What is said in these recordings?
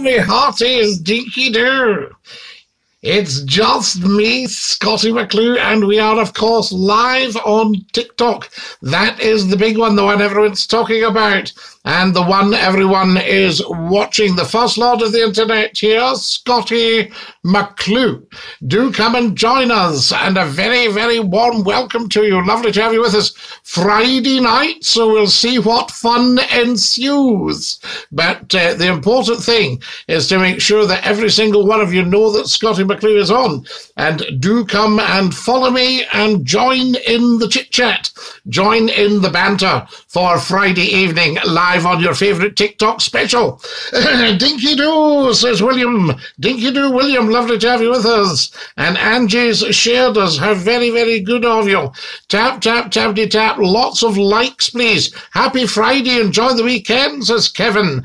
me hearties, Dinky-Doo. It's just me, Scottie McClue, and we are, of course, live on TikTok. That is the big one, the one everyone's talking about, and the one everyone is watching. The First Lord of the Internet here, Scottie McClue. Do come and join us, and a very, very warm welcome to you. Lovely to have you with us Friday night, so we'll see what fun ensues. But the important thing is to make sure that every single one of you know that Scottie McClue is on, and do come and follow me and join in the chit-chat, join in the banter for Friday evening live on your favourite TikTok special. Dinky-Doo, says William. Dinky-Doo, William, lovely to have you with us. And Angie's shared us. How very, very good of you. Tap, tap, tap-de-tap. Lots of likes, please. Happy Friday. Enjoy the weekend, says Kevin.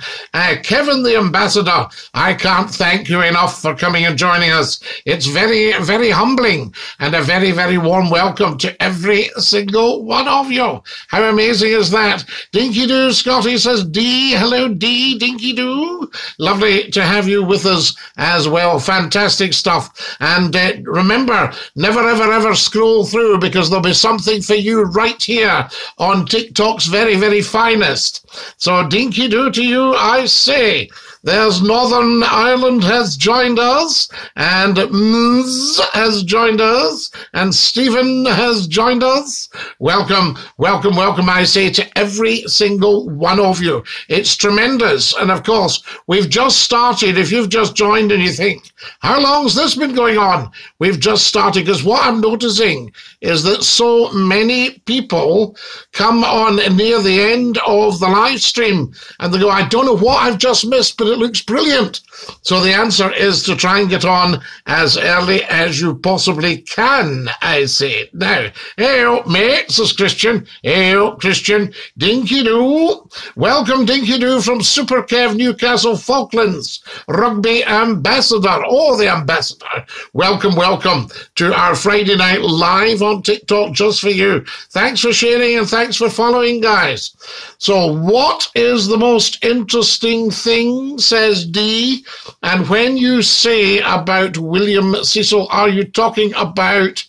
Kevin the Ambassador, I can't thank you enough for coming and joining us. It's very, very humbling, and a very, very warm welcome to every single one of you. How amazing is that? Dinky-Doo, Scottie says D. Hello, D. Dinky-Doo. Lovely to have you with us as well. Fantastic stuff. And remember, never, ever, ever scroll through, because there'll be something for you right here on TikTok's very, very finest. So Dinky-Doo to you, I say. There's Northern Ireland has joined us, and Mz has joined us, and Stephen has joined us. Welcome, welcome, welcome, I say, to every single one of you. It's tremendous. And of course, we've just started. If you've just joined and you think, how long's this been going on? We've just started, because what I'm noticing is that so many people come on near the end of the live stream and they go, I don't know what I've just missed, but it looks brilliant. So the answer is to try and get on as early as you possibly can, I say. Now, hey, mate, says Christian. Hey, Christian. Dinky-Doo. Welcome, Dinky-Doo, from Super Kev, Newcastle, Falklands. Rugby Ambassador. Oh, the Ambassador. Welcome, welcome to our Friday night live on TikTok just for you. Thanks for sharing and thanks for following, guys. So what is the most interesting thing, says D? And when you say about William Cecil, are you talking about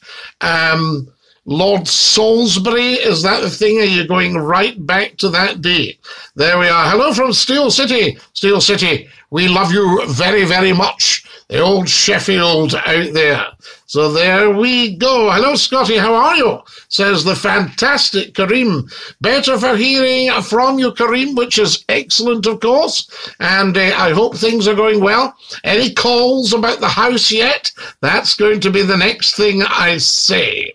Lord Salisbury? Is that the thing? Are you going right back to that day? There we are. Hello from Steel City. Steel City, we love you very, very much. The old Sheffield out there. So there we go. Hello, Scottie. How are you? Says the fantastic Kareem. Better for hearing from you, Kareem, which is excellent, of course. And I hope things are going well. Any calls about the house yet? That's going to be the next thing I say.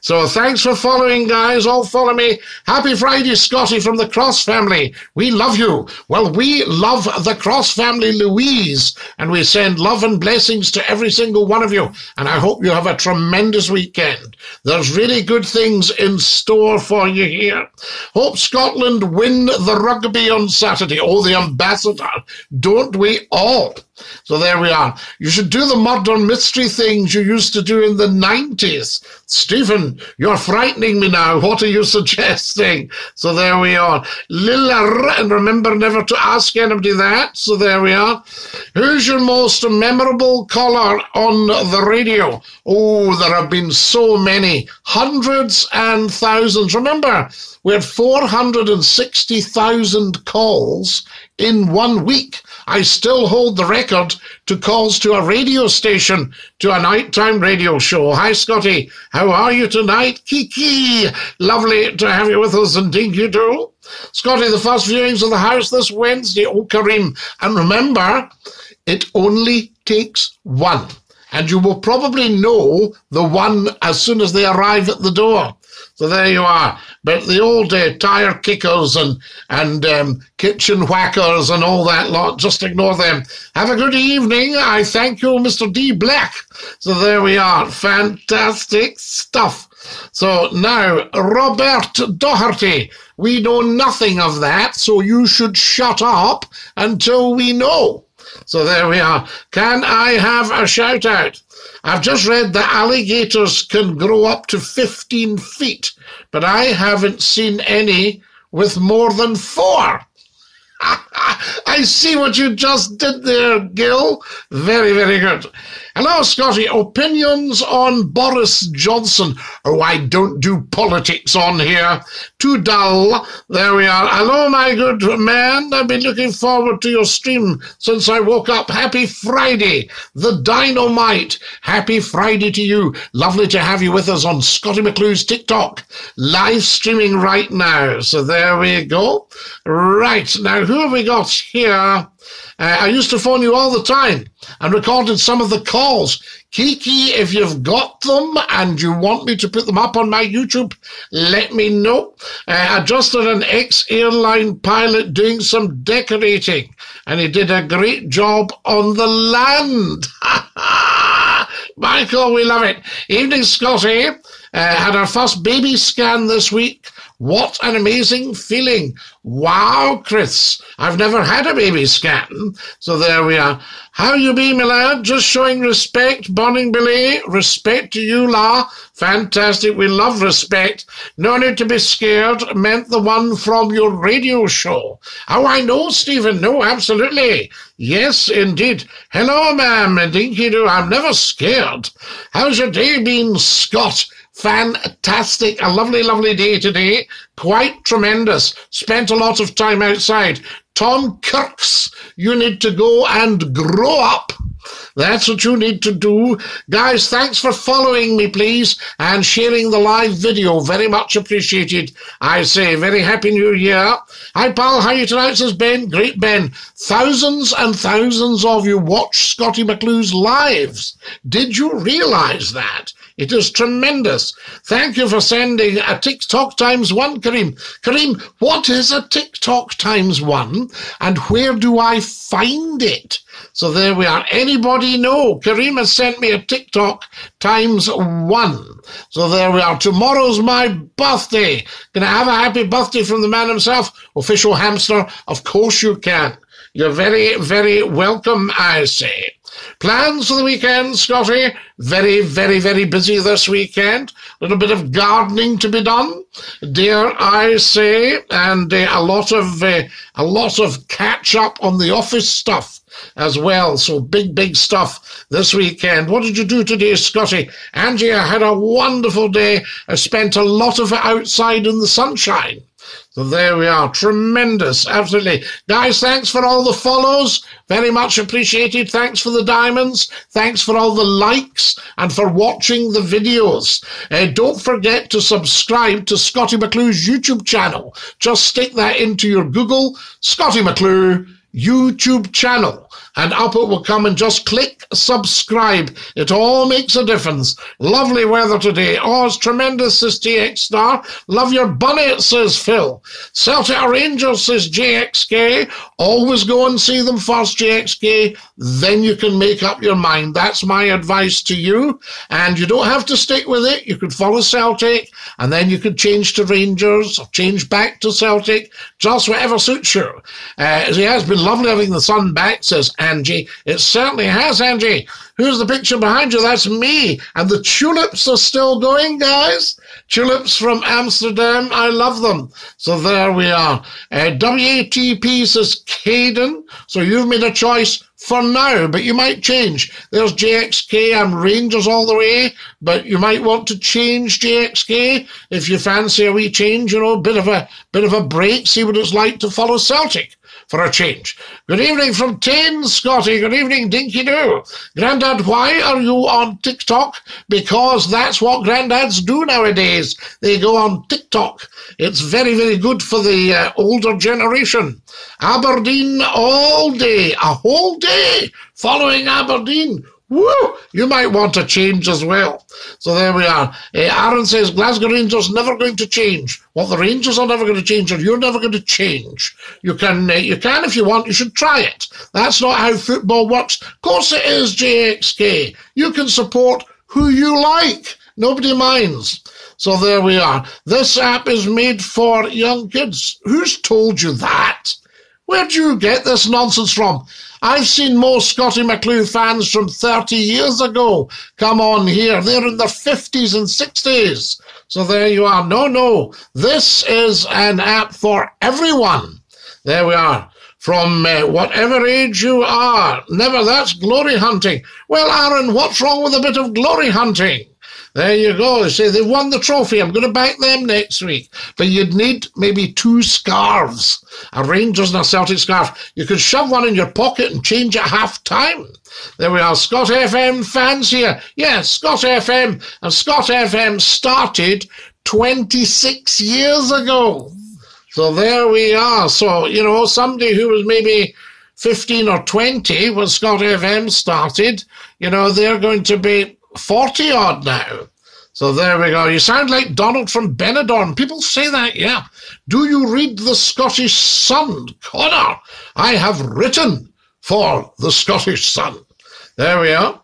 So thanks for following, guys. All follow me. Happy Friday, Scottie, from the Cross family. We love you. Well, we love the Cross family, Louise. And we send love and blessings to every single one of you. And I hope you have a tremendous weekend. There's really good things in store for you here. Hope Scotland win the rugby on Saturday. Oh, the Ambassador. Don't we all? So there we are. You should do the murder mystery things you used to do in the 90s. Stephen, you're frightening me now. What are you suggesting? So there we are. Lilla, and remember never to ask anybody that. So there we are. Who's your most memorable caller on the radio? Oh, there have been so many. Hundreds and thousands. Remember, we had 460,000 calls in 1 week. I still hold the record to calls to a radio station, to a nighttime radio show. Hi, Scottie. How are you tonight? Kiki. Lovely to have you with us, and Dinky-Doo. Scottie, the first viewings of the house this Wednesday. Oh, Kareem. And remember, it only takes one. And you will probably know the one as soon as they arrive at the door. So there you are. But the old tire kickers and kitchen whackers and all that lot, just ignore them. Have a good evening. I thank you, Mr. D. Black. So there we are. Fantastic stuff. So now, Robert Doherty. We know nothing of that, so you should shut up until we know. So there we are. Can I have a shout out? I've just read that alligators can grow up to 15 feet, but I haven't seen any with more than 4. I see what you just did there, Gil. Very, very good. Hello, Scotty. Opinions on Boris Johnson. Oh, I don't do politics on here. Too dull. There we are. Hello, my good man. I've been looking forward to your stream since I woke up. Happy Friday, the Dynamite. Happy Friday to you. Lovely to have you with us on Scotty McClue's TikTok. Live streaming right now. So there we go. Right. Now, who have we got here? I used to phone you all the time and recorded some of the calls. Kiki, if you've got them and you want me to put them up on my YouTube, let me know. I just had an ex-airline pilot doing some decorating, and he did a great job on the land. Michael, we love it. Evening, Scotty. Had our first baby scan this week. What an amazing feeling. Wow, Chris. I've never had a baby scan. So there we are. How you be, my lad? Just showing respect, burning belay. Respect to you, la. Fantastic. We love respect. No need to be scared. Meant the one from your radio show. Oh, I know, Stephen. No, absolutely. Yes, indeed. Hello, ma'am. Dinky-Doo. I'm never scared. How's your day been, Scott? Fantastic. A lovely, lovely day today. Quite tremendous. Spent a lot of time outside. Tom Kirks, you need to go and grow up. That's what you need to do. Guys, thanks for following me, please, and sharing the live video. Very much appreciated, I say. Very happy new year. Hi, pal. How are you tonight? Says Ben. Great, Ben. Thousands and thousands of you watch Scotty McClue's lives. Did you realize that? It is tremendous. Thank you for sending a TikTok times one, Kareem. Kareem, what is a TikTok times one, and where do I find it? So there we are. Anybody know? Kareem has sent me a TikTok times one. So there we are. Tomorrow's my birthday. Can I have a happy birthday from the man himself? Official Hamster, of course you can. You're very, very welcome, I say. Plans for the weekend, Scotty? Very, very, very busy this weekend. A little bit of gardening to be done, dare I say, and a lot of catch up on the office stuff as well. So big, big stuff this weekend. What did you do today, Scotty? Angie, I had a wonderful day. I spent a lot of it outside in the sunshine. So there we are. Tremendous. Absolutely. Guys, thanks for all the follows. Very much appreciated. Thanks for the diamonds. Thanks for all the likes and for watching the videos. Don't forget to subscribe to Scotty McClue's YouTube channel. Just stick that into your Google, Scotty McClue YouTube channel, and up it will come, and just click subscribe. It all makes a difference. Lovely weather today. Oh, it's tremendous, says TX Star. Love your bonnet, says Phil. Celtic Rangers, says JXK. Always go and see them first, JXK. Then you can make up your mind. That's my advice to you. And you don't have to stick with it. You could follow Celtic, and then you could change to Rangers, or change back to Celtic. Just whatever suits you. It has been lovely having the sun back, says Angie. It certainly has, Angie. Who's the picture behind you? That's me. And the tulips are still going, guys. Tulips from Amsterdam. I love them. So there we are. WATP says Caden. So you've made a choice for now, but you might change. There's JXK. I'm Rangers all the way, but you might want to change, JXK, if you fancy a wee change, you know, bit of a break, see what it's like to follow Celtic for a change. Good evening from Tain, Scotty. Good evening, Dinky-Doo. Grandad, why are you on TikTok? Because that's what granddads do nowadays. They go on TikTok. It's very, very good for the older generation. Aberdeen all day. A whole day following Aberdeen. Woo! You might want to change as well. So there we are. Aaron says, Glasgow Rangers never going to change. What the Rangers are never going to change, or you're never going to change. You can if you want. You should try it. That's not how football works. Of course it is, JXK. You can support who you like. Nobody minds. So there we are. This app is made for young kids. Who's told you that? Where do you get this nonsense from? I've seen more Scotty McClue fans from 30 years ago come on here. They're in their 50s and 60s. So there you are. No, no. This is an app for everyone. There we are. from whatever age you are. Never, that's glory hunting. Well, Aaron, what's wrong with a bit of glory hunting? There you go. They say they won the trophy. I'm going to back them next week. But you'd need maybe two scarves, a Rangers and a Celtic scarf. You could shove one in your pocket and change at half time. There we are, Scott FM fans here. Yes, Scott FM. And Scott FM started 26 years ago. So there we are. So, you know, somebody who was maybe 15 or 20 when Scott FM started, you know, they're going to be 40-odd now. So there we go. You sound like Donald from Benidorm. People say that, yeah. Do you read the Scottish Sun, Connor? I have written for the Scottish Sun. There we are.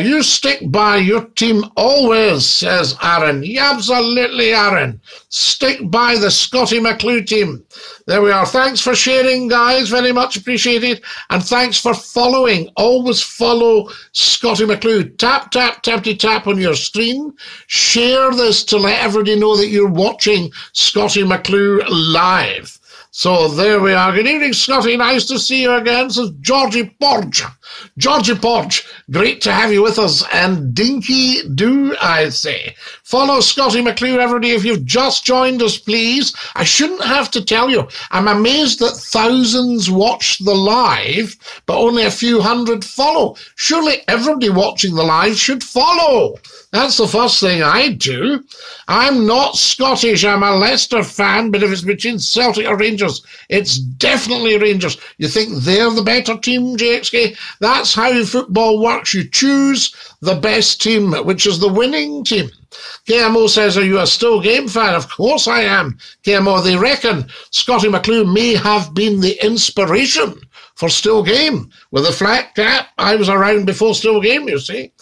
You stick by your team always, says Aaron. Yeah, absolutely, Aaron. Stick by the Scottie McClue team. There we are. Thanks for sharing, guys. Very much appreciated. And thanks for following. Always follow Scottie McClue. Tap, tap, tappity tap on your screen. Share this to let everybody know that you're watching Scottie McClue live. So there we are. Good evening, Scotty. Nice to see you again. This is Georgie Porge. Georgie Porge, great to have you with us. And Dinky-Doo, I say. Follow Scottie McClue every day. If you've just joined us, please. I shouldn't have to tell you. I'm amazed that thousands watch the live, but only a few hundred follow. Surely everybody watching the live should follow. That's the first thing I do. I'm not Scottish. I'm a Leicester fan, but if it's between Celtic or Rangers, it's definitely Rangers. You think they're the better team, JXK? That's how football works. You choose the best team, which is the winning team. KMO says, are you a Still Game fan? Of course I am, KMO. They reckon Scottie McClue may have been the inspiration for Still Game. With a flat cap, I was around before Still Game, you see.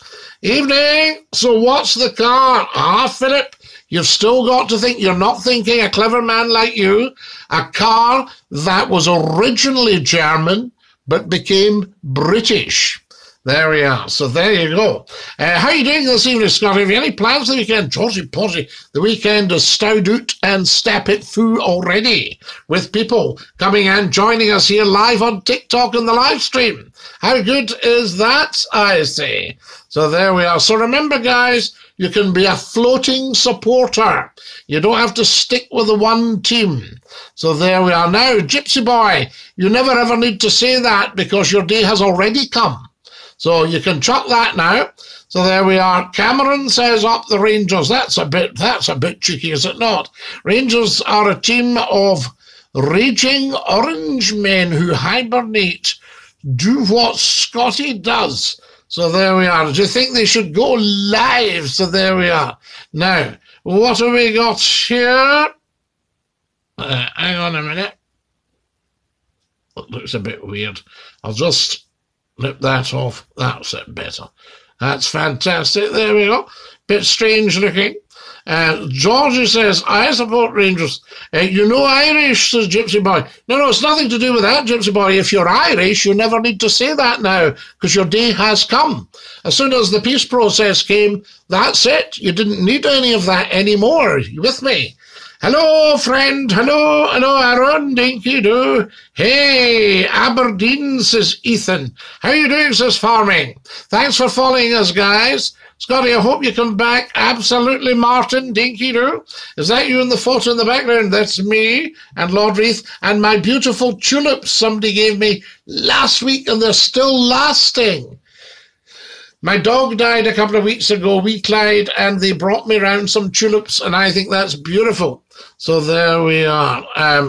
Evening. So what's the card? Ah, Philip, you've still got to think. You're not thinking, a clever man like you. A car that was originally German but became British. There we are. So there you go. How are you doing this evening, Scott? Have you any plans for the weekend? Georgie Porgy, the weekend is stowed out and step it through already with people coming and joining us here live on TikTok and the live stream. How good is that, I say? So there we are. So remember, guys, you can be a floating supporter. You don't have to stick with the one team. So there we are. Now, Gypsy Boy, you never ever need to say that because your day has already come. So you can chuck that now. So there we are. Cameron says up the Rangers. That's a bit cheeky, is it not? Rangers are a team of raging orange men who hibernate. Do what Scotty does. So there we are. Do you think they should go live? So there we are. Now, what have we got here? Hang on a minute. It looks a bit weird. I'll just flip that off. That's it, better. That's fantastic. There we go. Bit strange looking. Georgie says, I support Rangers. You know Irish, says Gypsy Boy. No, it's nothing to do with that, Gypsy Boy. If you're Irish, you never need to say that now because your day has come. As soon as the peace process came, that's it. You didn't need any of that anymore. You with me? Hello, friend. Hello, Aaron. Dinky-Doo. Hey, Aberdeen, says Ethan. How you doing, says Farming? Thanks for following us, guys. Scotty, I hope you come back. Absolutely, Martin. Dinky-Doo. Is that you in the photo in the background? That's me and Lord Reith and my beautiful tulips somebody gave me last week, and they're still lasting. My dog died a couple of weeks ago, wee Clyde, and they brought me round some tulips, and I think that's beautiful. So there we are.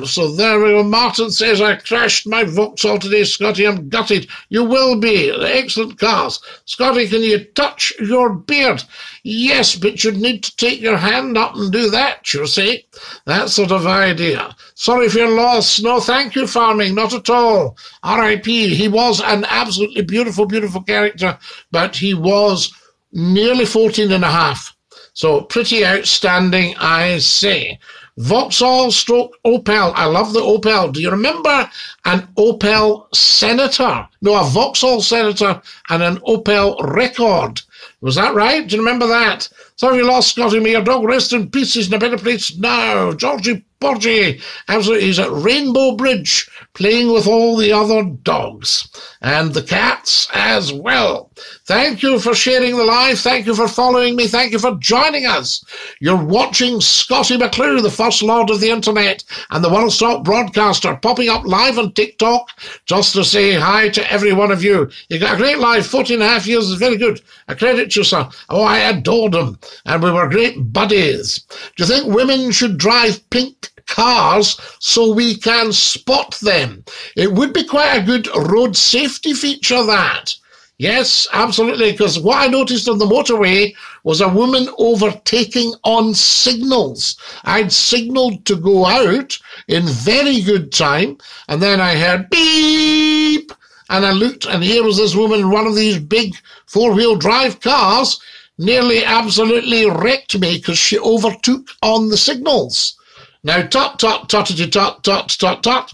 So there we go. Martin says, I crashed my Vauxhall today, Scotty. I'm gutted. You will be. Excellent cars. Scotty, can you touch your beard? Yes, but you'd need to take your hand up and do that, you see. That sort of idea. Sorry for your loss. No, thank you, Farming. Not at all. R.I.P. He was an absolutely beautiful, beautiful character, but he was nearly 14 and a half. So pretty outstanding, I say. Vauxhall / Opel. I love the Opel. Do you remember an Opel Senator? No, a Vauxhall Senator and an Opel Record. Was that right? Do you remember that? Sorry you lost, Scotty. May your dog rest in peace. He's in a better place now. Georgie Borgie. Absolutely, he's at Rainbow Bridge playing with all the other dogs and the cats as well. Thank you for sharing the live. Thank you for following me. Thank you for joining us. You're watching Scottie McClue, the First Lord of the Internet and the one-stop broadcaster, popping up live on TikTok just to say hi to every one of you. You got a great live, 14.5 years is very good. I credit you, sir. Oh, I adored him, and we were great buddies. Do you think women should drive pink cars so we can spot them? It would be quite a good road safety feature, that. Yes, absolutely, because what I noticed on the motorway was a woman overtaking on signals. I'd signalled to go out in very good time, and then I heard beep, and I looked, and here was this woman in one of these big four-wheel drive cars, nearly absolutely wrecked me because she overtook on the signals. Now, tut, tut, tuttity, tut, tut, tut, tut.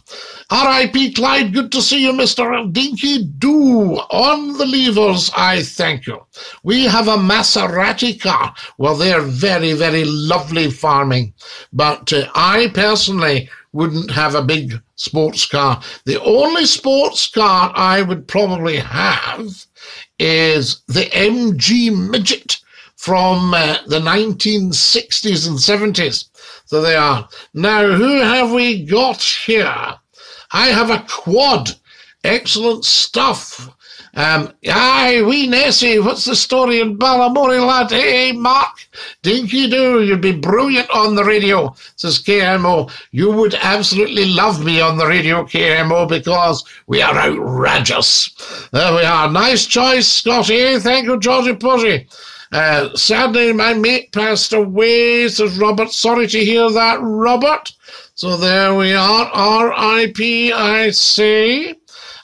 R.I.P. Clyde, good to see you, Mr. Dinky-Doo. On the levers, I thank you. We have a Maserati car. Well, they're very, very lovely farming. But I personally wouldn't have a big sports car. The only sports car I would probably have is the MG Midget from the 1960s and 70s. So they are. Now, who have we got here? I have a quad. Excellent stuff. Aye, wee Nessie, what's the story in Balamory, lad? Hey, Mark, Dinky-Doo, you'd be brilliant on the radio, says KMO. You would absolutely love me on the radio, KMO, because we are outrageous. There we are. Nice choice, Scotty. Thank you, Georgie Posey. Sadly, my mate passed away, says Robert. Sorry to hear that, Robert. So there we are, R.I.P., I say.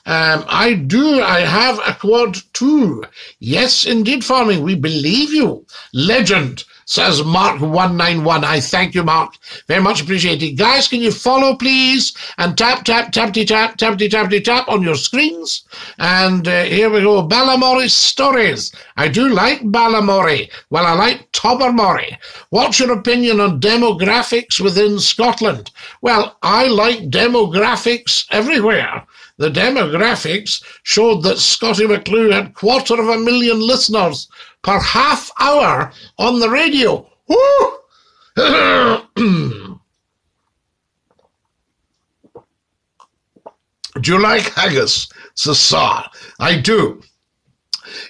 I have a quad too. Yes, indeed, farming, we believe you. Legend, says Mark191. I thank you, Mark. Very much appreciated. Guys, can you follow, please? And tap, tap, tap-de-tap, tap-de-tap-de-tap on your screens. And here we go. Balamory stories. I do like Balamory. Well, I like Tobermory. What's your opinion on demographics within Scotland? Well, I like demographics everywhere. The demographics showed that Scottie McClue had 250,000 listeners per half hour on the radio. Woo! Do you like haggis, Sassar? I do.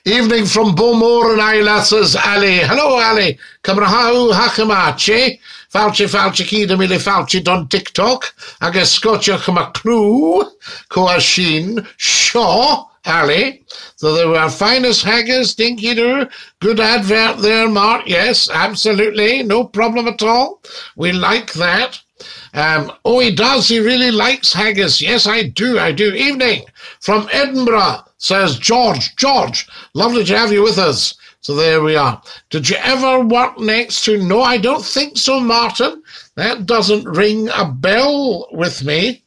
Evening from Beaumore and Isla, says Ali. Hello, Ali. Kamrahau Hakamache. Falchi Kidamili Falchi on TikTok. I guess Scottia Maclu, Koashin, Shaw, Ali. So they were finest haggis, Dinky-Doo. Good advert there, Mark. Yes, absolutely. No problem at all. We like that. Oh, he does. He really likes haggis. Yes, I do. I do. Evening from Edinburgh, says George. George, lovely to have you with us. So there we are. Did you ever work next to? No, I don't think so, Martin. That doesn't ring a bell with me.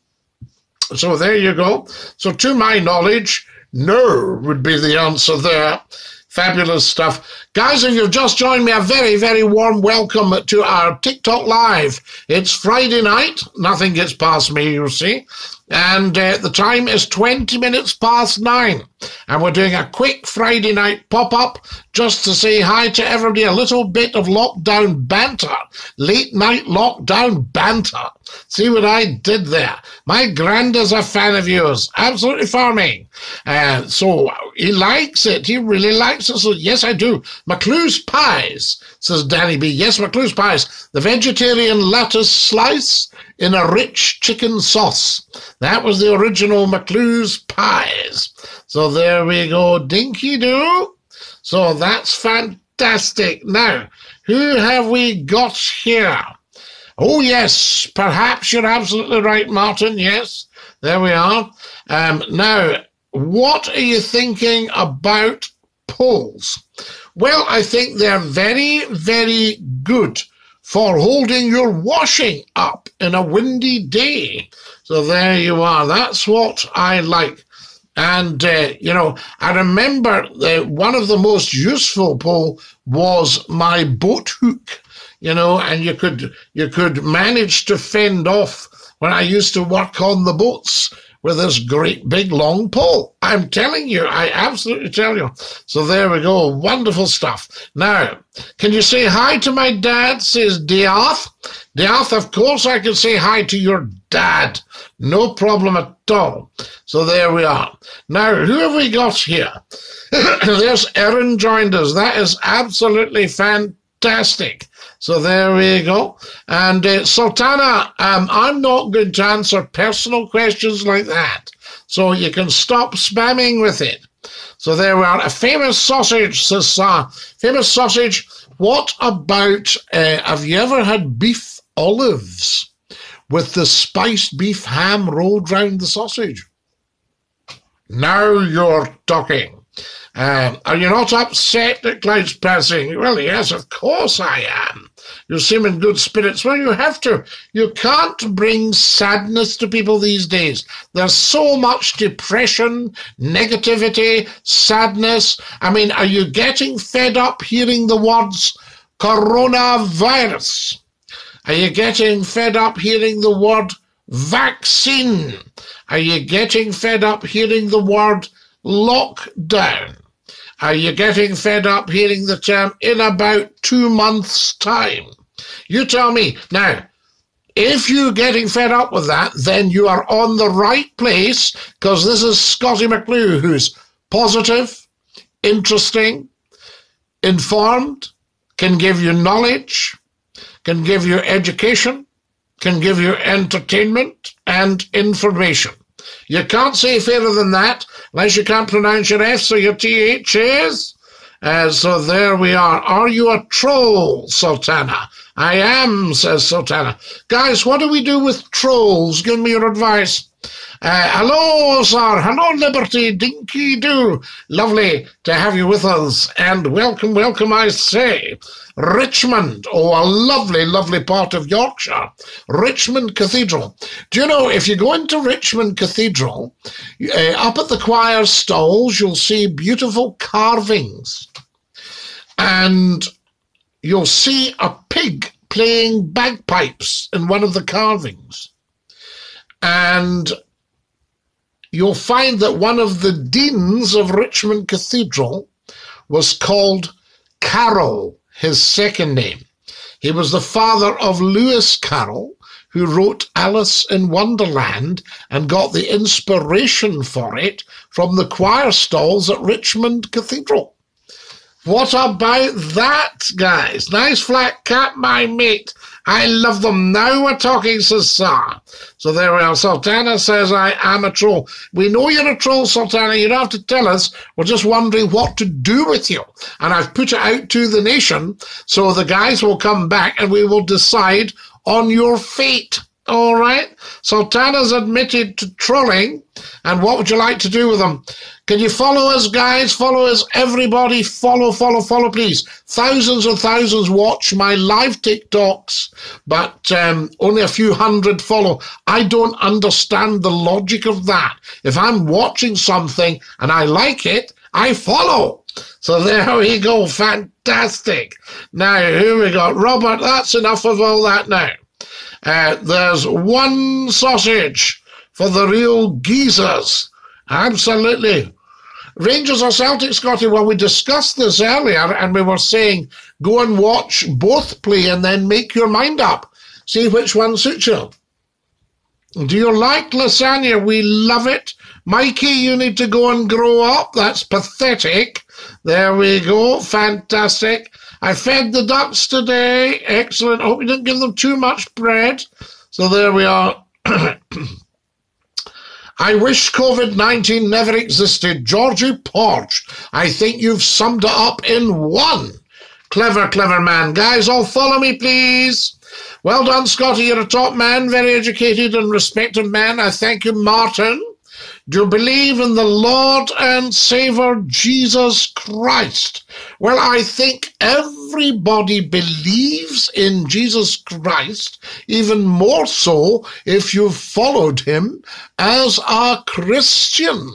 So there you go. So to my knowledge, no would be the answer there. Fabulous stuff. Guys, if you've just joined me, a very, very warm welcome to our TikTok Live. It's Friday night. Nothing gets past me, you see. And the time is 20 minutes past 9. And we're doing a quick Friday night pop-up just to say hi to everybody. A little bit of lockdown banter. Late night lockdown banter. See what I did there. My granddad's a fan of yours. Absolutely farming. So he likes it. He really likes it. So yes, I do. McClure's pies, says Danny B. Yes, McClure's pies. The vegetarian lettuce slice in a rich chicken sauce. That was the original McClure's pies. So there we go, Dinky-Doo. So that's fantastic. Now, who have we got here? Oh, yes, perhaps you're absolutely right, Martin. Yes, there we are. Now, what are you thinking about polls? Well, I think they're very, very good for holding your washing up in a windy day. So there you are. That's what I like. And, you know, I remember one of the most useful polls was my boat hook. you know, and you could manage to fend off. When I used to work on the boats with this great big long pole, I'm telling you, I absolutely tell you. So there we go, wonderful stuff. Now, can you say hi to my dad, says Diath? Diath, of course I can say hi to your dad, no problem at all. So there we are. Now, who have we got here? There's Erin joined us, that is absolutely fantastic. So there we go. And Sultana, I'm not going to answer personal questions like that. So you can stop spamming with it. So there we are. A famous sausage, says famous sausage. What about, have you ever had beef olives with the spiced beef ham rolled round the sausage? Now you're talking. Are you not upset that clouds passing? Well, yes, of course I am. You seem in good spirits. Well, you have to. You can't bring sadness to people these days. There's so much depression, negativity, sadness. I mean, are you getting fed up hearing the words coronavirus? Are you getting fed up hearing the word vaccine? Are you getting fed up hearing the word lockdown? Are you getting fed up hearing the term in about 2 months' time? You tell me. Now, if you're getting fed up with that, then you are on the right place, because this is Scottie McClue, who's positive, interesting, informed, can give you knowledge, can give you education, can give you entertainment and information. You can't say fairer than that, unless you can't pronounce your F, so your TH is. So there we are. Are you a troll, Sultana? I am, says Sultana. Guys, what do we do with trolls? Give me your advice. Hello, sir. Hello, Liberty. Dinky-Doo. Lovely to have you with us. And welcome, welcome, I say. Richmond. Oh, a lovely, lovely part of Yorkshire. Richmond Cathedral. Do you know, if you go into Richmond Cathedral, up at the choir stalls, you'll see beautiful carvings. And you'll see a pig playing bagpipes in one of the carvings. And you'll find that one of the deans of Richmond Cathedral was called Carroll, his second name. He was the father of Lewis Carroll, who wrote Alice in Wonderland and got the inspiration for it from the choir stalls at Richmond Cathedral. What about that, guys? Nice flat cap, my mate. I love them. Now we're talking, says Sir. So there we are. Sultana says, I am a troll. We know you're a troll, Sultana. You don't have to tell us. We're just wondering what to do with you. And I've put it out to the nation, so the guys will come back and we will decide on your fate. All right? Sultana's admitted to trolling. And what would you like to do with them? Can you follow us, guys? Follow us, everybody. Follow, follow, follow, please. Thousands and thousands watch my live TikToks, but only a few hundred follow. I don't understand the logic of that. If I'm watching something and I like it, I follow. So there we go. Fantastic. Now, here we go. Robert, that's enough of all that now. There's one sausage for the real geezers. Absolutely. Rangers or Celtic, Scotty? Well, we discussed this earlier and we were saying go and watch both play and then make your mind up. See which one suits you. Do you like lasagna? We love it. Mikey, you need to go and grow up. That's pathetic. There we go. Fantastic. I fed the ducks today. Excellent. Hope you didn't give them too much bread. So there we are. I wish COVID-19 never existed. Georgie Porch, I think you've summed it up in one. Clever, clever man. Guys, all follow me, please. Well done, Scotty. You're a top man, very educated and respected man. I thank you, Martin. Do you believe in the Lord and Savior Jesus Christ? Well, I think everybody believes in Jesus Christ, even more so if you've followed him as a Christian.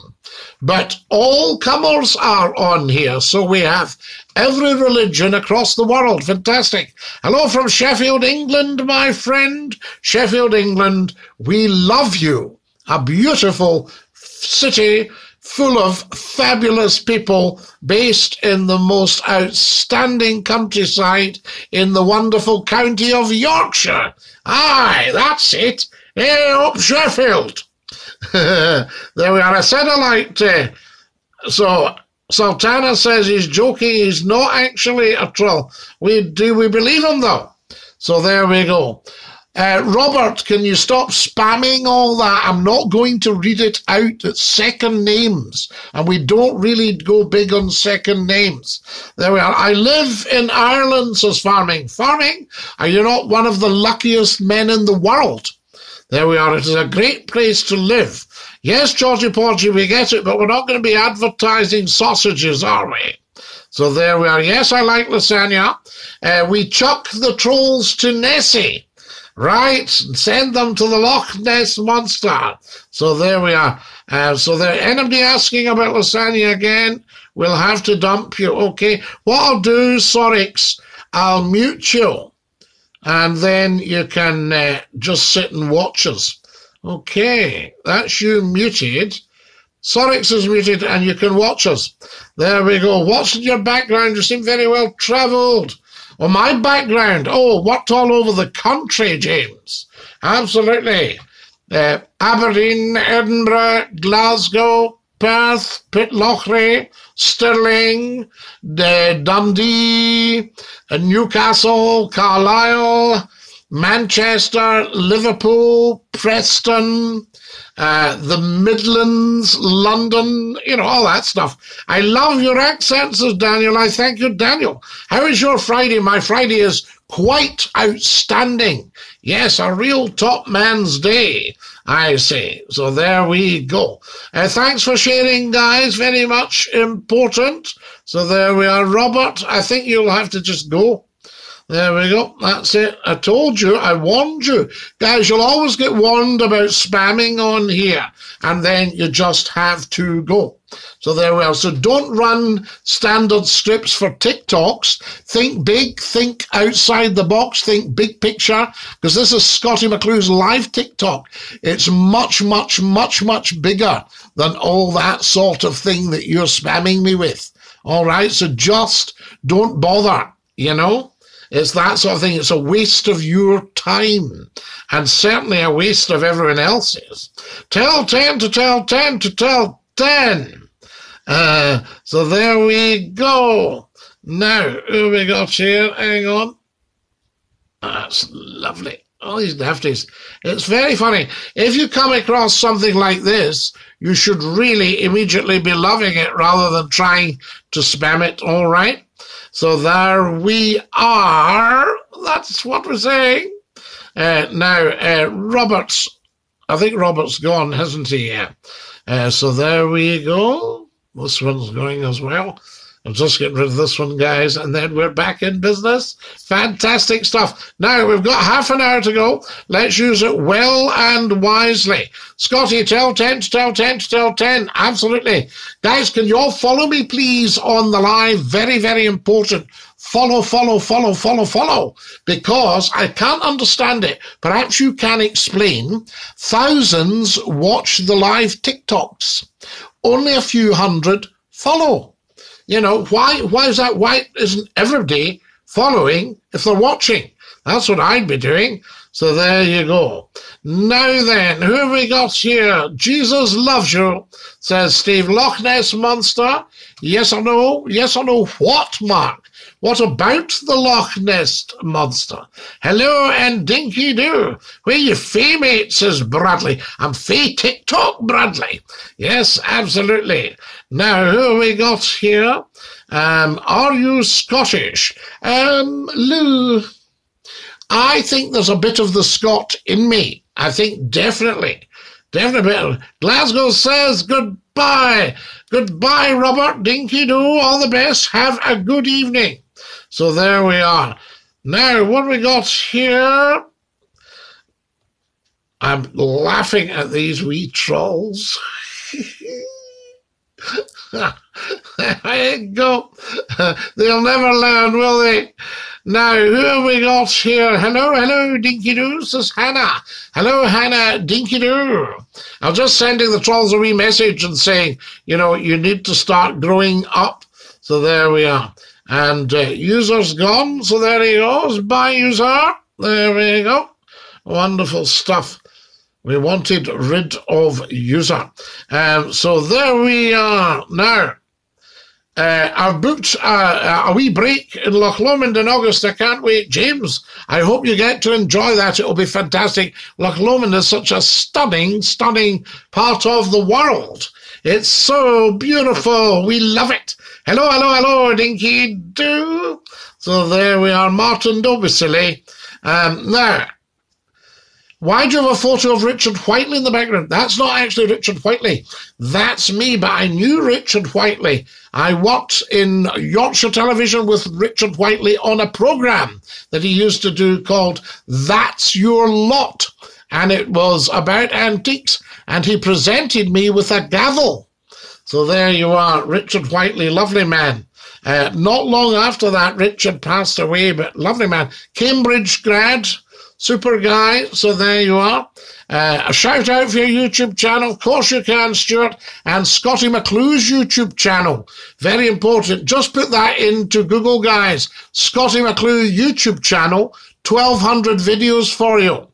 But all comers are on here, so we have every religion across the world. Fantastic. Hello from Sheffield, England, my friend. Sheffield, England, we love you. A beautiful city full of fabulous people based in the most outstanding countryside in the wonderful county of Yorkshire. Aye, that's it. Hey, up Sheffield. There we are. I said I liked it. So Sultana says he's joking. He's not actually a troll. We believe him, though. So there we go. Robert, can you stop spamming all that? I'm not going to read it out. It's second names, and we don't really go big on second names. There we are. I live in Ireland, says Farming. Farming, are you not one of the luckiest men in the world? There we are. It is a great place to live. Yes, Georgie Porgy, we get it, but we're not going to be advertising sausages, are we? So there we are. Yes, I like lasagna. We chuck the trolls to Nessie. Right, send them to the Loch Ness Monster. So there we are. So there, anybody asking about lasagna again, we'll have to dump you, okay? What I'll do, Sorix, I'll mute you, and then you can just sit and watch us. Okay, that's you muted. Sorix is muted, and you can watch us. There we go. What's in your background? You seem very well travelled. Well, my background, worked all over the country, James. Absolutely. Aberdeen, Edinburgh, Glasgow, Perth, Pitlochry, Stirling, Dundee, Newcastle, Carlisle, Manchester, Liverpool, Preston, the Midlands, London, you know, all that stuff. I love your accents, Daniel. I thank you, Daniel. How is your Friday? My Friday is quite outstanding. Yes, a real top man's day, I say. So there we go. Thanks for sharing, guys. Very much important. So there we are. Robert, I think you'll have to just go. There we go. That's it. I told you. I warned you. Guys, you'll always get warned about spamming on here, and then you just have to go. So there we are. So don't run standard scripts for TikToks. Think big. Think outside the box. Think big picture, because this is Scottie McClue's live TikTok. It's much, much, much, much bigger than all that sort of thing that you're spamming me with. All right? So just don't bother, you know? It's that sort of thing. It's a waste of your time, and certainly a waste of everyone else's. Tell 10 to tell 10 to tell 10. So there we go. Now, who we got here? Hang on. That's lovely. All these dafties. It's very funny. If you come across something like this, you should really immediately be loving it rather than trying to spam it, all right? So there we are. That's what we're saying. Now, Robert, I think Robert's gone, hasn't he? So there we go. This one's going as well. I'll just get rid of this one, guys, and then we're back in business. Fantastic stuff. Now, we've got half an hour to go. Let's use it well and wisely. Scotty, tell 10 to tell 10 to tell 10. Absolutely. Guys, can you all follow me, please, on the live? Very, very important. Follow, follow, follow, follow, follow, because I can't understand it. Perhaps you can explain. Thousands watch the live TikToks. Only a few hundred follow. You know, why is that? Why isn't everybody following if they're watching? That's what I'd be doing. So there you go. Now then, who have we got here? Jesus loves you, says Steve. Loch Ness Monster. Yes or no? Yes or no? What, Mark? What about the Loch Ness Monster? Hello and Dinky-Doo. Where you fay, mate, says Bradley. I'm fay TikTok, Bradley. Yes, absolutely. Now, who have we got here? Are you Scottish? Lou, I think there's a bit of the Scot in me. I think definitely. Definitely a bit. Glasgow says goodbye. Goodbye, Robert. Dinky-Doo, all the best. Have a good evening. So there we are. Now, what we got here? I'm laughing at these wee trolls. There you go. They'll never learn, will they? Now, who have we got here? Hello, hello, Dinky-Doo. This is Hannah. Hello, Hannah, Dinky-Doo. I'm just sending the trolls a wee message and saying, you know, you need to start growing up. So there we are. And user's gone. So there he goes. Bye, user. There we go. Wonderful stuff. We wanted rid of user. So there we are. Now, I've booked a wee break in Loch Lomond in August. I can't wait. James, I hope you get to enjoy that. It'll be fantastic. Loch Lomond is such a stunning, stunning part of the world. It's so beautiful. We love it. Hello, hello, hello, Dinky-Doo. So there we are. Martin, don't be silly. Now, why do you have a photo of Richard Whiteley in the background? That's not actually Richard Whiteley. That's me, but I knew Richard Whiteley. I worked in Yorkshire Television with Richard Whiteley on a programme that he used to do called That's Your Lot. And it was about antiques. And he presented me with a gavel. So there you are, Richard Whiteley, lovely man. Not long after that, Richard passed away, but lovely man. Cambridge grad. Super guy, so there you are. A shout out for your YouTube channel, of course you can, Stuart, and Scottie McClue's YouTube channel. Very important. Just put that into Google, guys. Scottie McClue YouTube channel, 1,200 videos for you.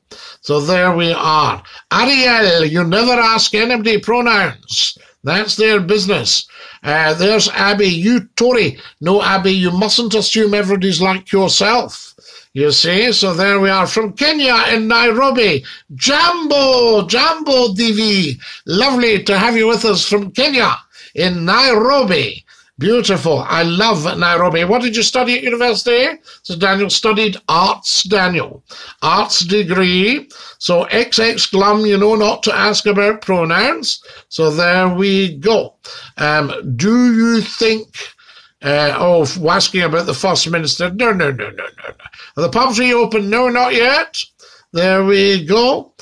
So there we are. Ariel, you never ask anybody pronouns. That's their business. There's Abby, you Tory. No, Abby, you mustn't assume everybody's like yourself. You see, so there we are from Kenya in Nairobi. Jambo, Jambo DV. Lovely to have you with us from Kenya in Nairobi. Beautiful. I love Nairobi. What did you study at university? So Daniel studied arts, Daniel. Arts degree. So XX glum, you know not to ask about pronouns. So there we go. Do you think... asking about the First Minister. No, no, no, no, no, no. Are the pubs reopened? No, not yet. There we go.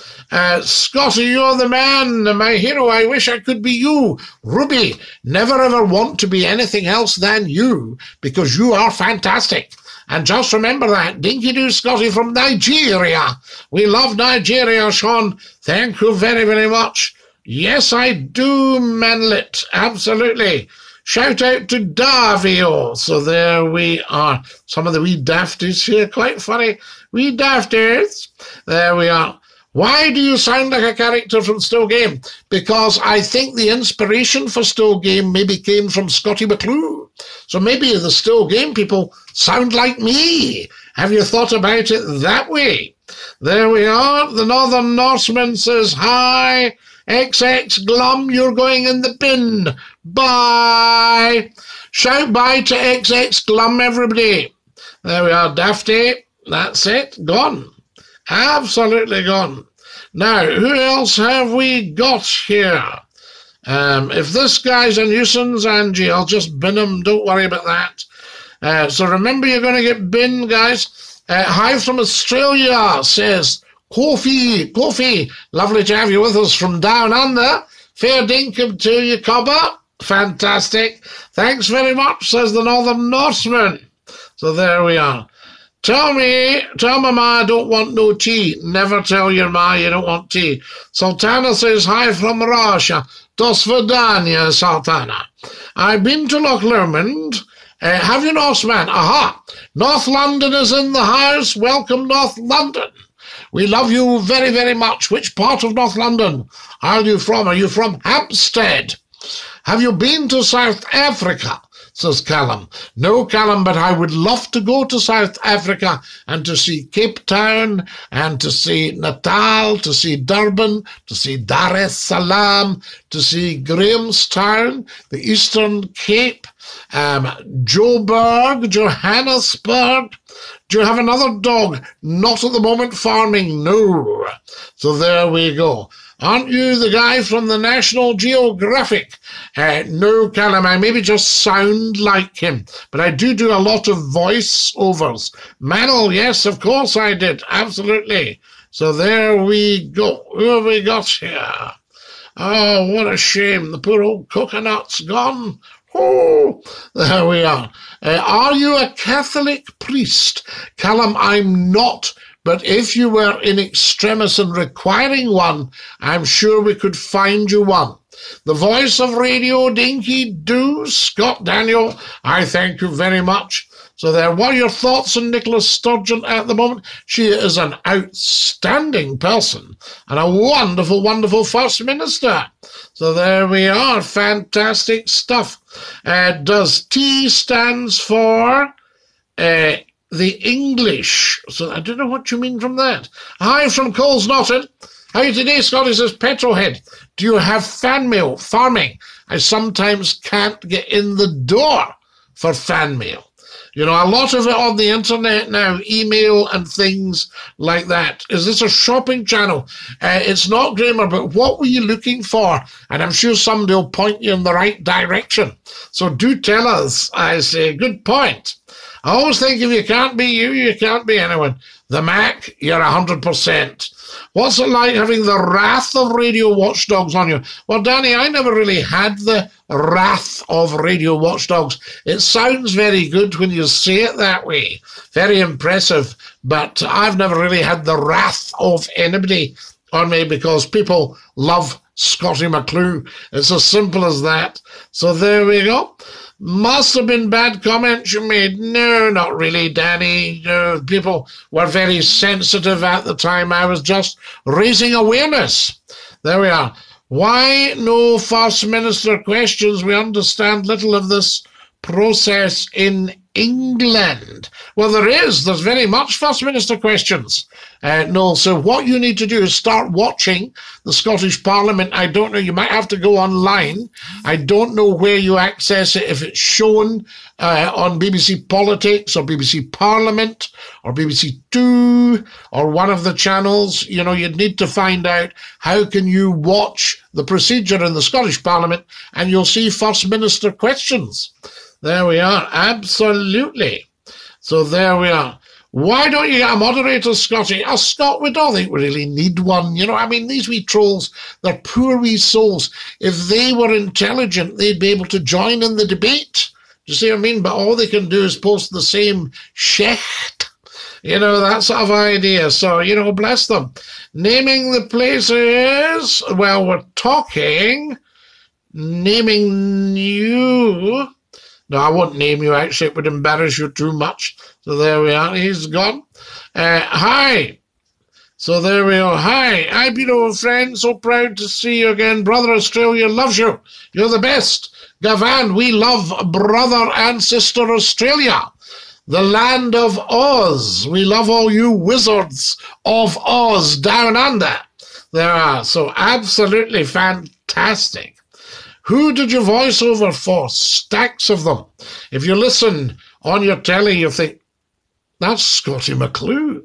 Scotty, you're the man, my hero. I wish I could be you. Ruby, never ever want to be anything else than you because you are fantastic. And just remember that. Dinky-Doo Scotty from Nigeria. We love Nigeria, Sean. Thank you very, very much. Yes, I do, Manlit. Absolutely. Shout out to Davio. So there we are. Some of the wee dafties here. Quite funny. Wee dafties. There we are. Why do you sound like a character from Still Game? Because I think the inspiration for Still Game maybe came from Scottie McClue. So maybe the Still Game people sound like me. Have you thought about it that way? There we are. The Northern Norseman says hi. XX Glum, you're going in the bin. Bye. Shout bye to XX Glum, everybody. There we are, Dafty. That's it. Gone. Absolutely gone. Now, who else have we got here? If this guy's a nuisance, Angie, I'll just bin him. Don't worry about that. So remember, you're going to get binned, guys. Hi from Australia says... Kofi, Kofi, lovely to have you with us from down under. Fair dinkum to you, Cobber. Fantastic. Thanks very much, says the Northern Norseman. So there we are. Tell me, Ma, I don't want no tea. Never tell your Ma you don't want tea. Sultana says, hi from Russia. Dosvidanya, Sultana. I've been to Loch Lomond. Have you, Norseman? Aha. North London is in the house. Welcome, North London. We love you very, very much. Which part of North London are you from? Are you from Hampstead? Have you been to South Africa? Says Callum. No, Callum, but I would love to go to South Africa and to see Cape Town and to see Natal, to see Durban, to see Dar es Salaam, to see Grahamstown, the Eastern Cape, Joburg, Johannesburg. Do you have another dog? Not at the moment farming, no. So there we go. Aren't you the guy from the National Geographic? No, Callum, I maybe just sound like him, but I do a lot of voice-overs. Manel, yes, of course I did, absolutely. So there we go. Who have we got here? Oh, what a shame. The poor old coconut's gone. Oh, there we are. Are you a Catholic priest? Callum, I'm not. But if you were in extremis and requiring one, I'm sure we could find you one. The voice of radio, Dinky-Doo, Scott Daniel, I thank you very much. So there were your thoughts on Nicola Sturgeon at the moment. She is an outstanding person and a wonderful, wonderful First Minister. So there we are. Fantastic stuff. Does T stands for the English? So I don't know what you mean from that. Hi from Coles Knotted. How are you today, Scotty? Says Petrolhead. Do you have fan mail? Farming. I sometimes can't get in the door for fan mail. You know, a lot of it on the internet now, email and things like that. Is this a shopping channel? It's not grammar, but what were you looking for? And I'm sure somebody will point you in the right direction. So do tell us. I say, good point. I always think if you can't be you, you can't be anyone. The Mac, you're 100%. What's it like having the wrath of radio watchdogs on you? Well, Danny, I never really had the wrath of radio watchdogs. It sounds very good when you say it that way. Very impressive. But I've never really had the wrath of anybody on me because people love Scottie McClue. It's as simple as that. So there we go. Must have been bad comments you made. No, not really, Danny. No, people were very sensitive at the time. I was just raising awareness. There we are. Why no First Minister questions? We understand little of this process in England. Well, there's very much First Minister questions. No, so what you need to do is start watching the Scottish Parliament. I don't know, you might have to go online. I don't know where you access it, if it's shown on BBC Politics or BBC Parliament or BBC Two or one of the channels. You know, you'd need to find out how can you watch the procedure in the Scottish Parliament and you'll see First Minister questions. There we are. Absolutely. So there we are. Why don't you get a moderator, Scotty? Oh, Scott, we don't think we really need one. You know, I mean, these wee trolls, they're poor wee souls. If they were intelligent, they'd be able to join in the debate. Do you see what I mean? But all they can do is post the same shecht. You know, that sort of idea. So, you know, bless them. Naming the places. Well, we're talking. Naming you. No, I won't name you, actually. It would embarrass you too much. So there we are. He's gone. Hi. So there we are. Hi. Hi, beautiful friend. So proud to see you again. Brother Australia loves you. You're the best. Gavan, we love brother and sister Australia. The land of Oz. We love all you wizards of Oz down under. There are. So absolutely fantastic. Who did you voice over for? Stacks of them. If you listen on your telly, you think, that's Scottie McClue.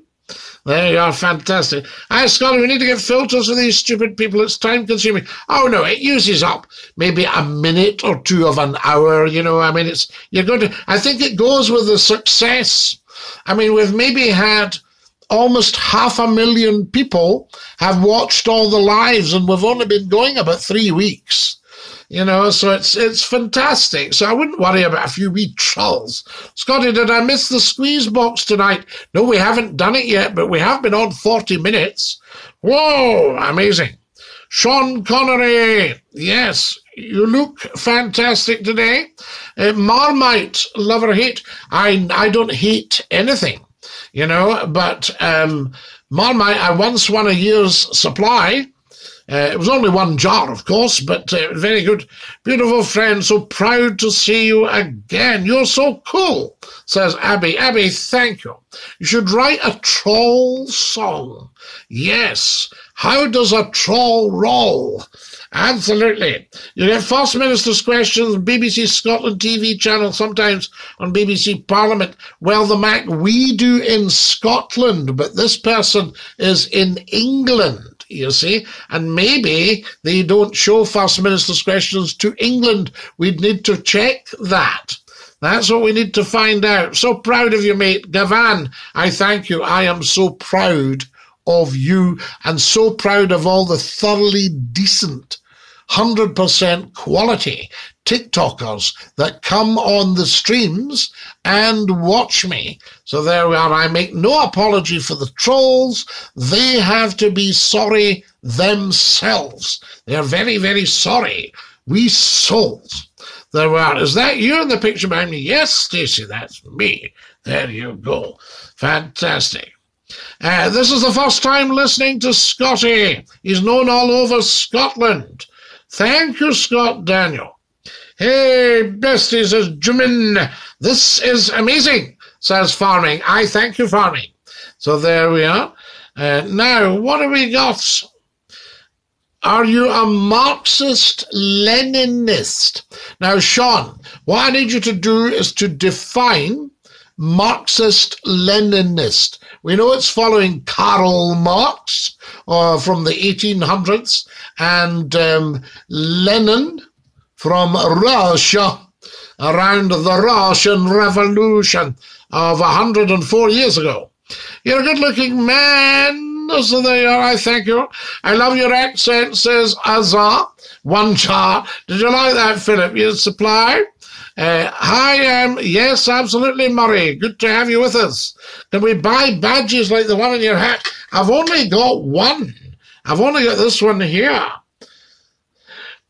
There you are, fantastic. Hi, Scottie, we need to get filters for these stupid people. It's time-consuming. Oh, no, it uses up maybe a minute or two of an hour. You know, I mean, you're going to... I think it goes with the success. I mean, we've maybe had... almost 500,000 people have watched all the lives, and we've only been going about 3 weeks. You know, so it's fantastic. So I wouldn't worry about a few wee trolls. Scotty, did I miss the squeeze box tonight? No, we haven't done it yet, but we have been on 40 minutes. Whoa, amazing. Sean Connery, yes, you look fantastic today. Marmite, love or hate? I don't hate anything, you know, but Marmite, I once won a year's supply. It was only one jar, of course, but very good. Beautiful friend, so proud to see you again. You're so cool, says Abby. Abby, thank you. You should write a troll song. Yes. How does a troll roll? Absolutely. You get First Minister's questions, BBC Scotland TV channel, sometimes on BBC Parliament. Well, the Mac, we do in Scotland, but this person is in England. You see, and maybe they don't show First Minister's questions to England. We'd need to check that. That's what we need to find out. So proud of you, mate. Gavan, I thank you. I am so proud of you and so proud of all the thoroughly decent 100% quality TikTokers that come on the streams and watch me. So there we are. I make no apology for the trolls. They have to be sorry themselves. They are very, very sorry. We souls. There we are. Is that you in the picture behind me? Yes, Stacey, that's me. There you go. Fantastic. This is the first time listening to Scotty. He's known all over Scotland. Thank you, Scott Daniel. Hey, besties, says Jimin. This is amazing, says Farming. I thank you, Farming. So there we are. Now, what have we got? Are you a Marxist-Leninist? Now, Sean, what I need you to do is to define Marxist-Leninist. We know it's following Karl Marx from the 1800s and Lenin from Russia around the Russian Revolution of 104 years ago. You're a good-looking man, so there you are, I thank you. I love your accent, says Azar. One char. Did you like that, Philip? You supply? Yes, absolutely, Murray. Good to have you with us. Can we buy badges like the one in your hat? I've only got one. I've only got this one here.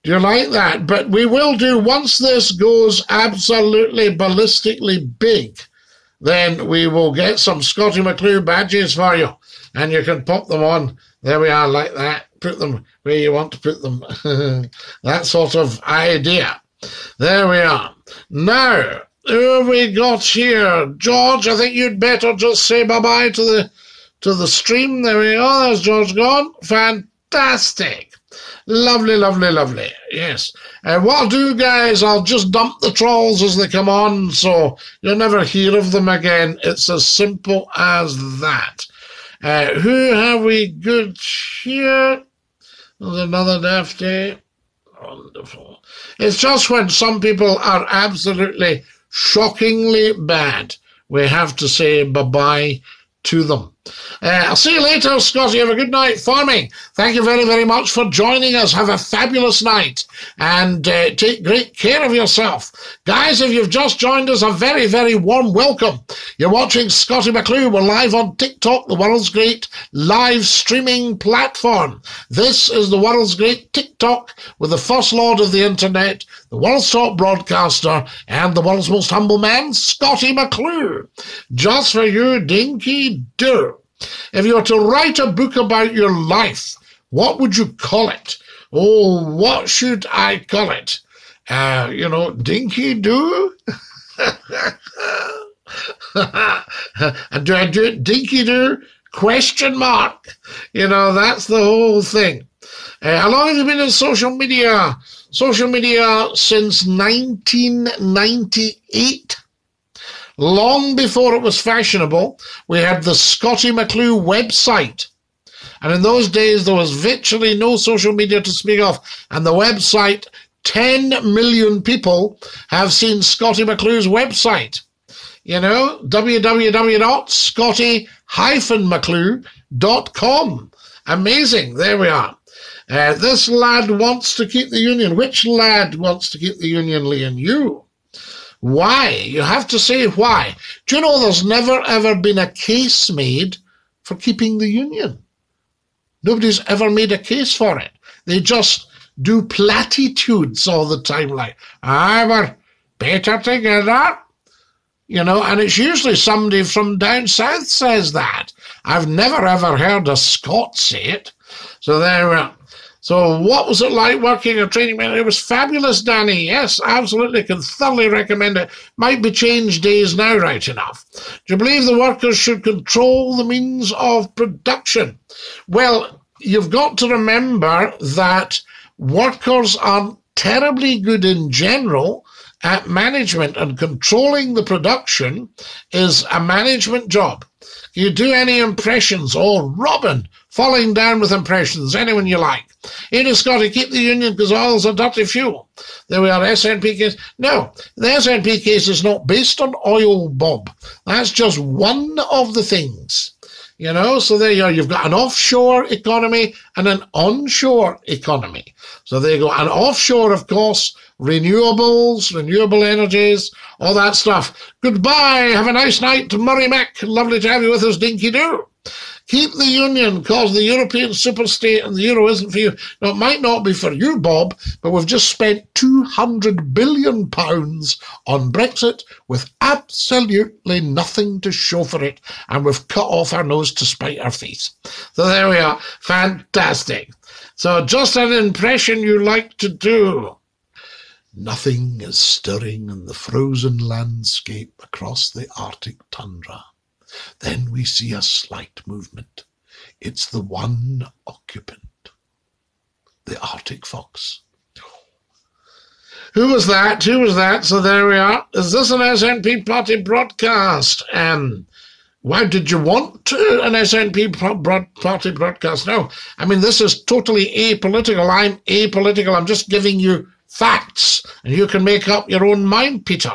Do you like that? But we will do, once this goes absolutely ballistically big, then we will get some Scottie McClue badges for you, and you can pop them on. There we are, like that. Put them where you want to put them. That sort of idea. There we are. Now, who have we got here? George, I think you'd better just say bye-bye to the stream. There we are. There's George gone. Fantastic. Lovely, lovely, lovely. Yes. And what I'll do, guys, I'll just dump the trolls as they come on, so you'll never hear of them again. It's as simple as that. Who have we good here? There's another dafty. Wonderful. It's just when some people are absolutely shockingly bad, we have to say bye-bye to them. I'll see you later, Scotty. Have a good night. Farming, thank you very, very much for joining us. Have a fabulous night and take great care of yourself. Guys, if you've just joined us, a very, very warm welcome. You're watching Scotty McClue. We're live on TikTok, the world's great live streaming platform. This is the world's great TikTok with the First Lord of the Internet, the world's top broadcaster, and the world's most humble man, Scotty McClue. Just for you, Dinky-Doo. If you were to write a book about your life, what would you call it? Oh, what should I call it? You know, Dinky-Doo? And do I do it Dinky-Doo? Question mark. You know, that's the whole thing. How long have you been in social media? Social media since 1998. Long before it was fashionable, we had the Scottie McClue website. And in those days, there was virtually no social media to speak of. And the website, 10 million people have seen Scottie McClue's website. You know, www.scottie-mcclue.com. Amazing. There we are. This lad wants to keep the union. Which lad wants to keep the union, Lee? And you? Why? You have to say why. Do you know there's never, ever been a case made for keeping the union? Nobody's ever made a case for it. They just do platitudes all the time, like, ah, we're better together. You know, and it's usually somebody from down south says that. I've never, ever heard a Scot say it. So there we are. So what was it like working a training manager? It was fabulous, Danny. Yes, absolutely. Can thoroughly recommend it. Might be changed days now, right enough. Do you believe the workers should control the means of production? Well, you've got to remember that workers are terribly good in general at management, and controlling the production is a management job. You do any impressions, or Robin, falling down with impressions, anyone you like. It has got to keep the union because oil's a dirty fuel. There we are, SNP case. No, the SNP case is not based on oil, Bob. That's just one of the things. You know, so there you are. You've got an offshore economy and an onshore economy. So there you go. And offshore, of course, renewables, renewable energies, all that stuff. Goodbye. Have a nice night to Murray Mac. Lovely to have you with us, Dinky-Doo. Keep the union, because the European superstate and the euro isn't for you. Now, it might not be for you, Bob, but we've just spent £200 billion on Brexit with absolutely nothing to show for it, and we've cut off our nose to spite our face. So there we are. Fantastic. So just an impression you like to do. Nothing is stirring in the frozen landscape across the Arctic tundra. Then we see a slight movement. It's the one occupant, the Arctic fox. Who was that? Who was that? So there we are. Is this an SNP party broadcast? Why did you want an SNP party broadcast? No, I mean, this is totally apolitical. I'm apolitical. I'm just giving you facts, and you can make up your own mind, Peter.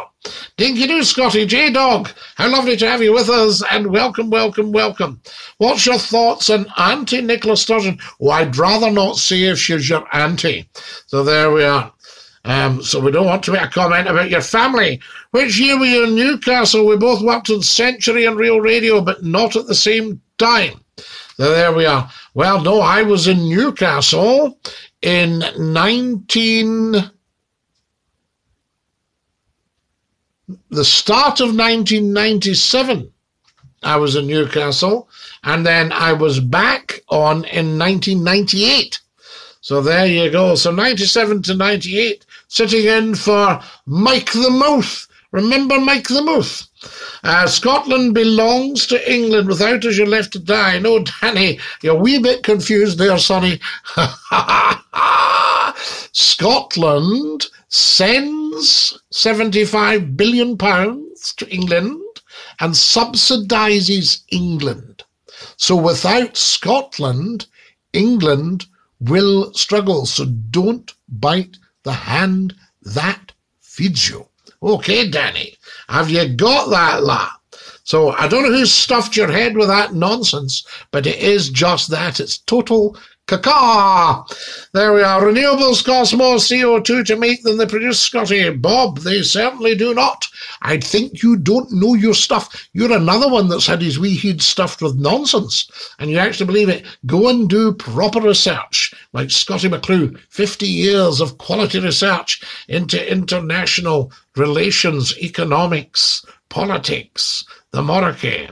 Dinky-Doo, Scotty, J-Dog, how lovely to have you with us, and welcome, welcome, welcome. What's your thoughts on Auntie Nicola Sturgeon? Oh, I'd rather not say if she's your auntie. So there we are. So we don't want to make a comment about your family. Which year were you in Newcastle? We both worked in Century and Real Radio, but not at the same time. So there we are. Well, no, I was in Newcastle in 1997, I was in Newcastle, and then I was back on in 1998. So there you go. So 97 to 98, sitting in for Mike the Mouth. Remember Mike the Mouth? Scotland belongs to England. Without us, you're left to die. No, Danny, you're a wee bit confused there, sonny. Scotland sends £75 billion to England and subsidises England. So without Scotland, England will struggle. So don't bite the hand that feeds you. Okay, Danny, have you got that, lad? So I don't know who stuffed your head with that nonsense, but it is just that. It's total caca. There we are. Renewables cost more CO2 to make than they produce, Scotty. Bob, they certainly do not. I think you don't know your stuff. You're another one that's had his wee head stuffed with nonsense, and you actually believe it. Go and do proper research, like Scottie McClue, 50 years of quality research into international relations, economics, politics, the monarchy.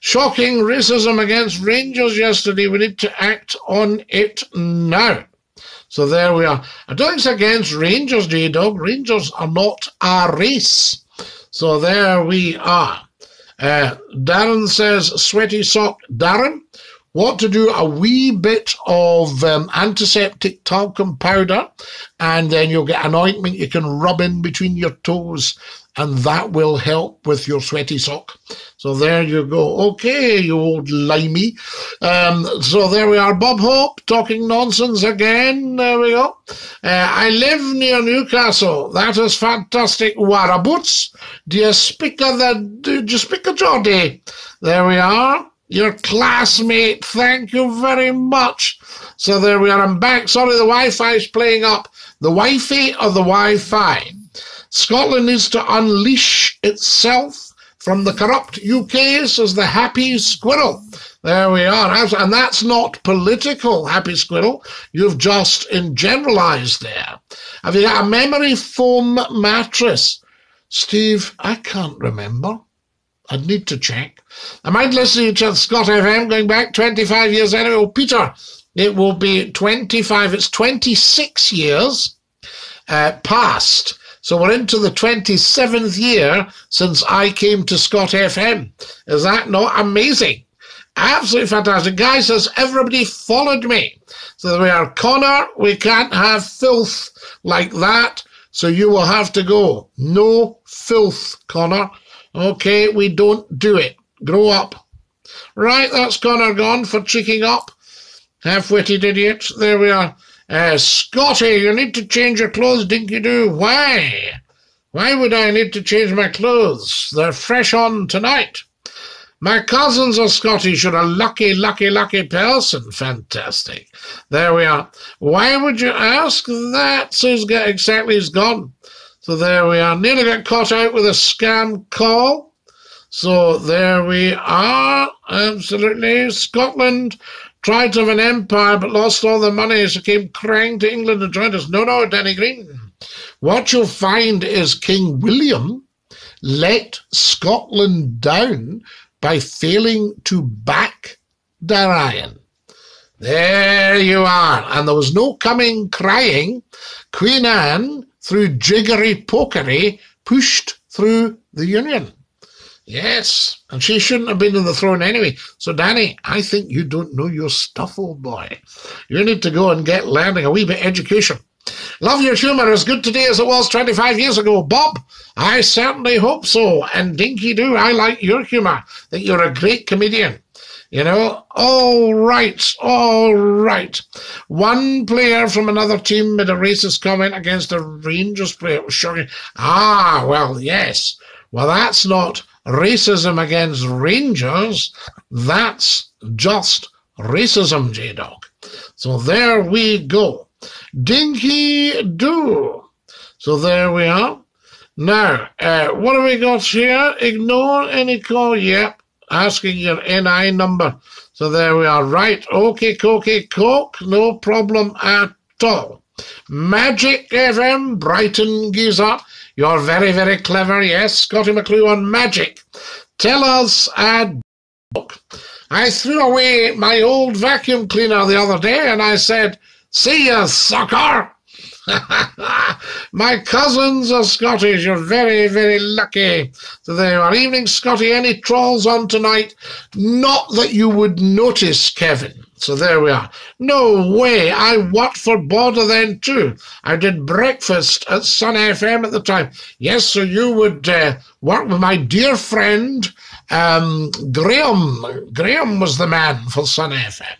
Shocking racism against Rangers yesterday. We need to act on it now. So there we are. I don't think it's against Rangers, J-Dog. Rangers are not a race. So there we are. Darren says, sweaty sock. Darren, what to do? A wee bit of antiseptic talcum powder, and then you'll get an ointment you can rub in between your toes, and that will help with your sweaty sock. So there you go. Okay, you old limey. So there we are. Bob Hope talking nonsense again. There we go. I live near Newcastle. That is fantastic. Whereabouts? Do you speak a Geordie? There we are. Your classmate. Thank you very much. So there we are. I'm back. Sorry, the Wi-Fi's playing up. The Wi-Fi or the Wi-Fi? Scotland needs to unleash itself from the corrupt UK, says the happy squirrel. There we are. And that's not political, happy squirrel. You've just generalised there. Have you got a memory foam mattress? Steve, I can't remember. I'd need to check. I might listen to Scott FM going back 25 years anyway. Oh, Peter, it will be 25. It's 26 years past. So we're into the 27th year since I came to Scott FM. Is that not amazing? Absolutely fantastic. Guy says, everybody followed me. So we are. Connor, we can't have filth like that, so you will have to go. No filth, Connor. Okay, we don't do it. Grow up. Right, that's Connor gone for cheeking up. Half-witted idiot. There we are. Scotty, you need to change your clothes, Dinky-Doo. Why? Why would I need to change my clothes? They're fresh on tonight. My cousins are Scottish and a lucky, lucky, lucky person. Fantastic. There we are. Why would you ask that? Exactly, he's gone. So there we are. Nearly got caught out with a scam call. So there we are. Absolutely. Scotland tried to have an empire but lost all the money, so came crying to England and joined us. No, no, Danny Green. What you'll find is King William let Scotland down by failing to back Darien. There you are. And there was no coming crying. Queen Anne, through jiggery-pokery, pushed through the Union. Yes, and she shouldn't have been on the throne anyway. So, Danny, I think you don't know your stuff, old boy. You need to go and get learning, a wee bit of education. Love your humour as good today as it was 25 years ago. Bob, I certainly hope so. And Dinky-Doo, I like your humour. I think you're a great comedian. You know, all right, all right. One player from another team made a racist comment against a Rangers player. It was shocking. Ah, well, yes. Well, that's not racism against Rangers. That's just racism, J-Dog. So there we go. Dinky-Doo. So there we are. Now, what have we got here? Ignore any call. Yep, asking your NI number. So there we are. Right. Okay, cokey, coke. No problem at all. Magic FM, Brighton Giza. You're very, very clever. Yes, Scottie McClue on Magic. Tell us a joke. I threw away my old vacuum cleaner the other day and I said, "See ya, sucker!" My cousins are Scottish. You're very, very lucky. So there you are. Evening, Scotty. Any trolls on tonight? Not that you would notice, Kevin. So there we are. No way. I worked for Border then too. I did breakfast at Sun FM at the time. Yes, so you would work with my dear friend Graham. Graham was the man for Sun FM.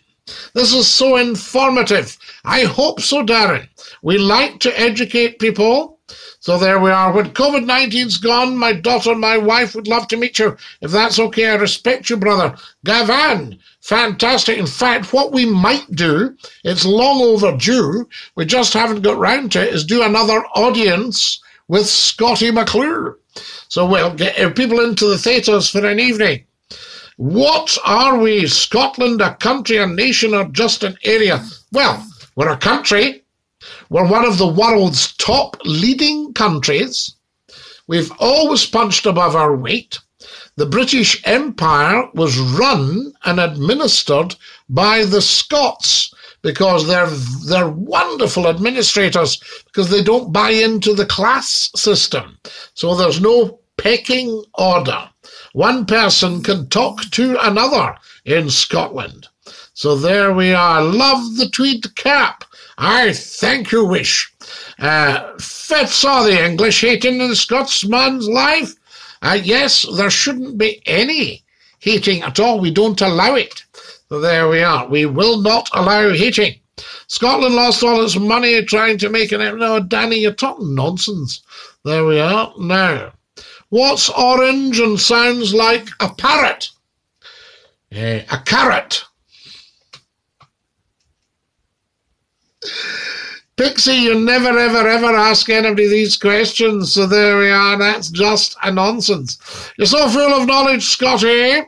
This is so informative. I hope so, Darren. We like to educate people. So there we are. When COVID-19's gone, my daughter and my wife would love to meet you. If that's okay, I respect you, brother. Gavan, fantastic. In fact, what we might do, it's long overdue, we just haven't got round to it, is do another audience with Scottie McClure. So we'll get people into the theatres for an evening. What are we, Scotland, a country, a nation, or just an area? Well, we're a country. We're one of the world's top leading countries. We've always punched above our weight. The British Empire was run and administered by the Scots because they're wonderful administrators because they don't buy into the class system. So there's no pecking order. One person can talk to another in Scotland. So there we are. Love the tweed cap. I thank you, Wish. Fits all the English hating in the Scotsman's life. Yes, there shouldn't be any hating at all. We don't allow it. So there we are. We will not allow hating. Scotland lost all its money trying to make it. No, Danny, you're talking nonsense. There we are. Now, what's orange and sounds like a parrot? A carrot. Pixie, you never, ever, ever ask anybody these questions. So there we are. That's just a nonsense. You're so full of knowledge, Scotty.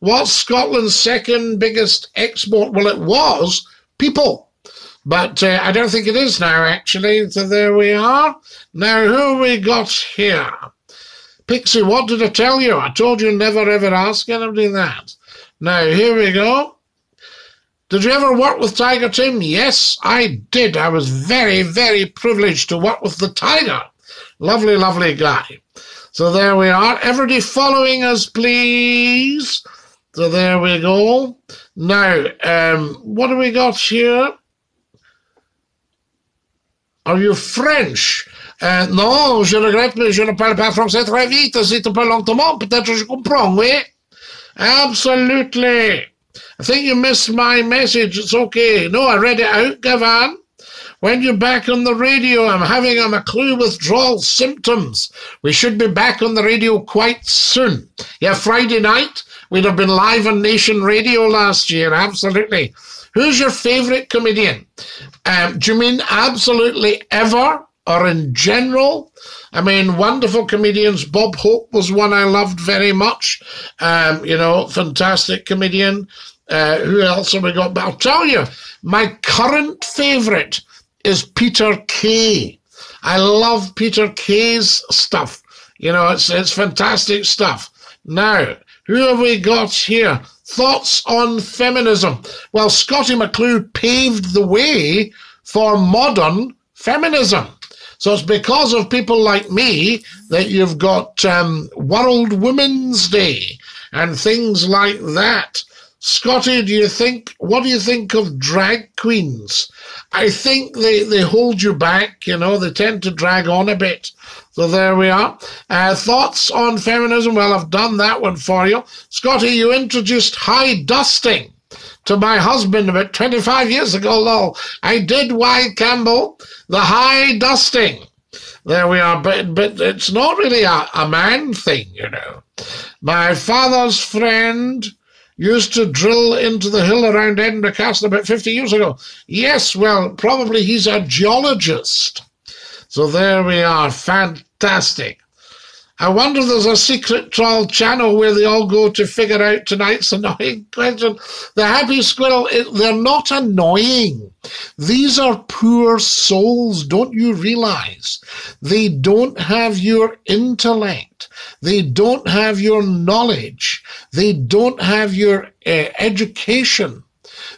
What's Scotland's second biggest export? Well, it was people. But I don't think it is now, actually. So there we are. Now, who have we got here? Pixie, what did I tell you? I told you never, ever ask anybody that. Now, here we go. Did you ever work with Tiger Tim? Yes, I did. I was very, very privileged to work with the Tiger. Lovely, lovely guy. So there we are. Everybody following us, please. So there we go. Now, what do we got here? Are you French? Non, je regrette, mais je ne parle pas français très vite. Si tu parles lentement, peut-être je comprends, oui? Absolutely. I think you missed my message. It's okay. No, I read it out, Gavan. When you're back on the radio, I'm having a McClue withdrawal symptoms. We should be back on the radio quite soon. Yeah, Friday night. We'd have been live on Nation Radio last year, absolutely. Who's your favourite comedian? Do you mean absolutely ever or in general? I mean, wonderful comedians. Bob Hope was one I loved very much. You know, fantastic comedian. Who else have we got? But I'll tell you, my current favourite is Peter Kay. I love Peter Kay's stuff. You know, it's fantastic stuff. Now, who have we got here? Thoughts on feminism. Well, Scottie McClue paved the way for modern feminism. So it's because of people like me that you've got World Women's Day and things like that. Scottie, do you think, what do you think of drag queens? I think they hold you back, you know, they tend to drag on a bit. So there we are. Thoughts on feminism? Well, I've done that one for you. Scottie, you introduced high dusting to my husband about 25 years ago, lol. I did, Y. Campbell, the high dusting. There we are, but it's not really a man thing, you know. My father's friend used to drill into the hill around Edinburgh Castle about 50 years ago. Yes, well, probably he's a geologist. So there we are. Fantastic. I wonder if there's a secret troll channel where they all go to figure out tonight's annoying question. The happy squirrel, they're not annoying. These are poor souls, don't you realise? They don't have your intellect. They don't have your knowledge. They don't have your education.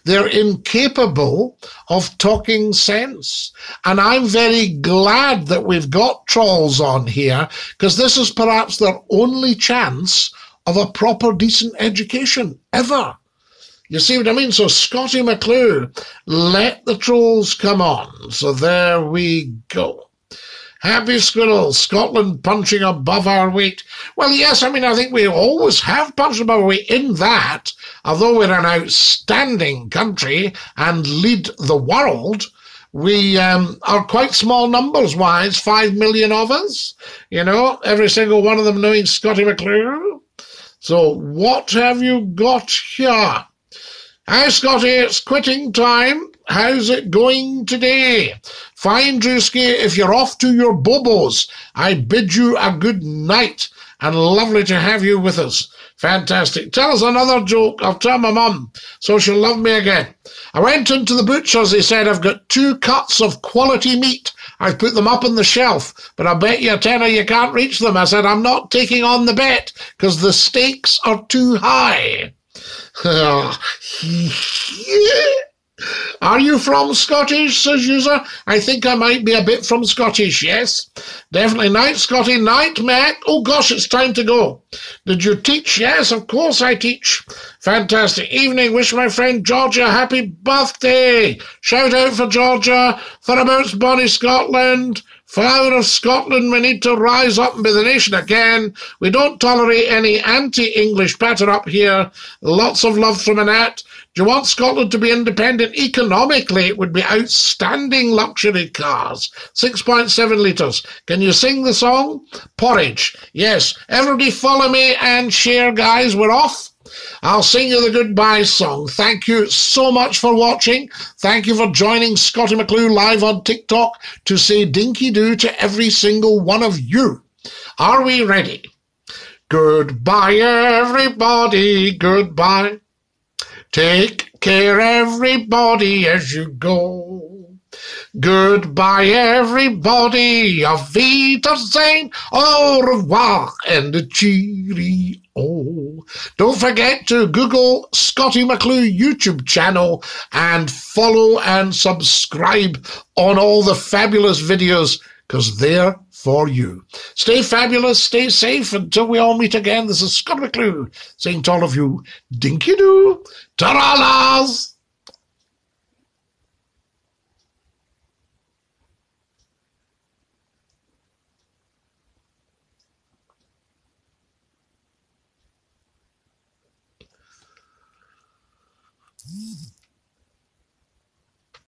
They're incapable of talking sense. And I'm very glad that we've got trolls on here, because this is perhaps their only chance of a proper, decent education ever. You see what I mean? So Scottie McClue, let the trolls come on. So there we go. Happy Squirrel, Scotland punching above our weight. Well, yes, I mean, I think we always have punched above our weight in that, although we're an outstanding country and lead the world, we are quite small numbers-wise, 5 million of us, you know, every single one of them knowing Scottie McClure. So what have you got here? Hi, Scottie, it's quitting time. How's it going today? Fine, Drewski, if you're off to your bobos, I bid you a good night and lovely to have you with us. Fantastic. Tell us another joke. I'll tell my mum so she'll love me again. I went into the butcher's, he said, I've got 2 cuts of quality meat. I've put them up on the shelf, but I bet you a tenner you can't reach them. I said, I'm not taking on the bet because the stakes are too high. Are you from Scottish, says user? I think I might be a bit from Scottish, yes. Definitely. Night, Scotty. Night, Mac. Oh, gosh, it's time to go. Did you teach? Yes, of course I teach. Fantastic. Evening. Wish my friend Georgia happy birthday. Shout out for Georgia. Thereabouts, Bonnie, Scotland. Flower of Scotland, we need to rise up and be the nation again. We don't tolerate any anti-English patter up here. Lots of love from Annette. Do you want Scotland to be independent? Economically, it would be outstanding luxury cars. 6.7 litres. Can you sing the song? Porridge. Yes. Everybody follow me and share, guys. We're off. I'll sing you the goodbye song. Thank you so much for watching. Thank you for joining Scottie McClue live on TikTok to say Dinky-Doo to every single one of you. Are we ready? Goodbye, everybody. Goodbye. Take care, everybody, as you go. Goodbye, everybody. Auf Wiedersehen. Au revoir and a cheerio. Oh, don't forget to Google Scottie McClue YouTube channel and follow and subscribe on all the fabulous videos, because they're for you. Stay fabulous, stay safe until we all meet again. This is Scottie McClue saying to all of you, Dinky-Doo, ta-ra-las.